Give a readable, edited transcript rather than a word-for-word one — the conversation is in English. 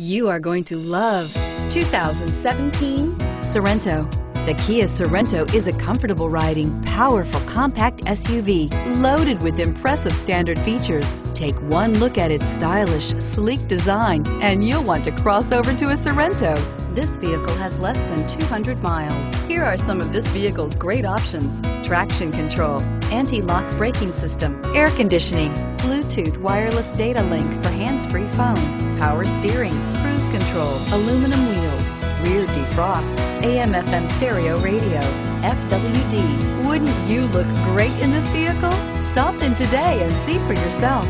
You are going to love 2017 Sorento. The Kia Sorento is a comfortable riding, powerful compact SUV loaded with impressive standard features. Take one look at its stylish, sleek design and you'll want to cross over to a Sorento. This vehicle has less than 200 miles. Here are some of this vehicle's great options: traction control, anti-lock braking system, air conditioning, Bluetooth wireless data link for hands-free phone, power steering, cruise control, aluminum wheels, rear defrost, AM/FM stereo radio, FWD. Wouldn't you look great in this vehicle? Stop in today and see for yourself.